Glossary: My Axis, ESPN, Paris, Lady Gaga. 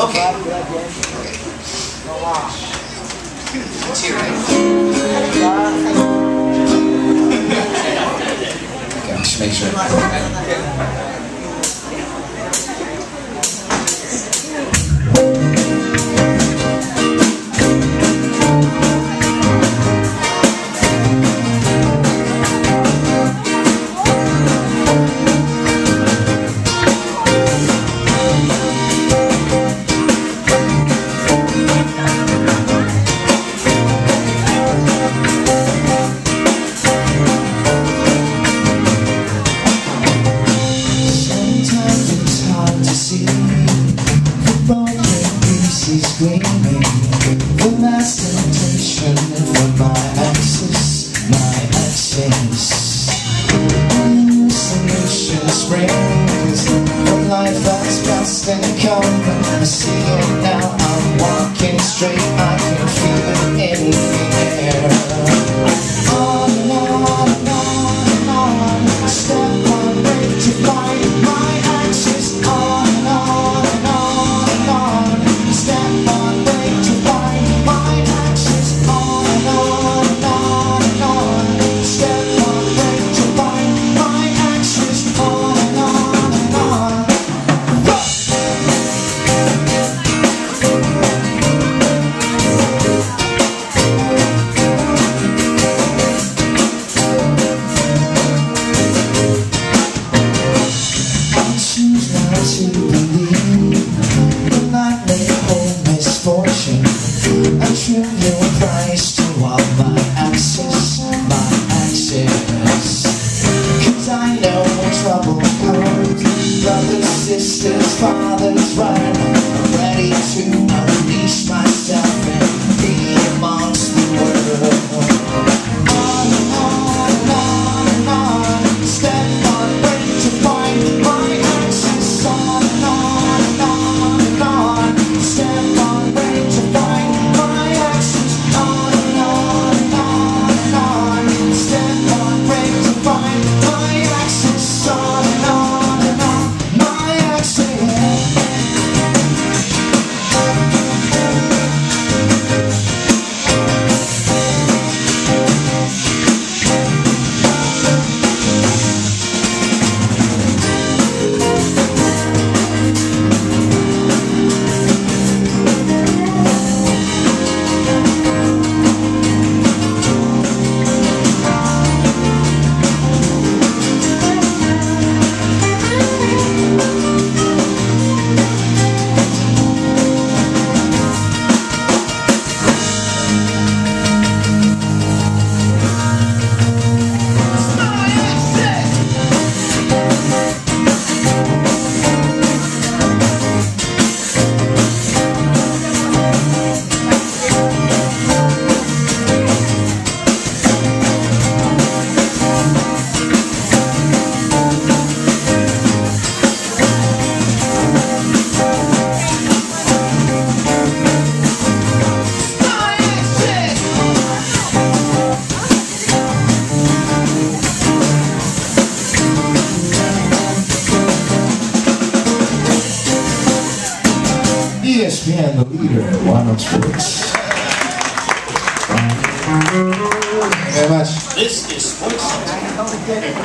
Okay. It's here, right? Okay, just make sure. Okay. For mass temptation and for my axis, my axis. Hallucination springs from life that's past and come. I see it now, I'm walking straight, I can feel it in the air. Sisters, fathers, right? I'm ready to unleash myself and be amongst the world. ESPN, the leader at Wild Sports. Thank you very much. This is sports.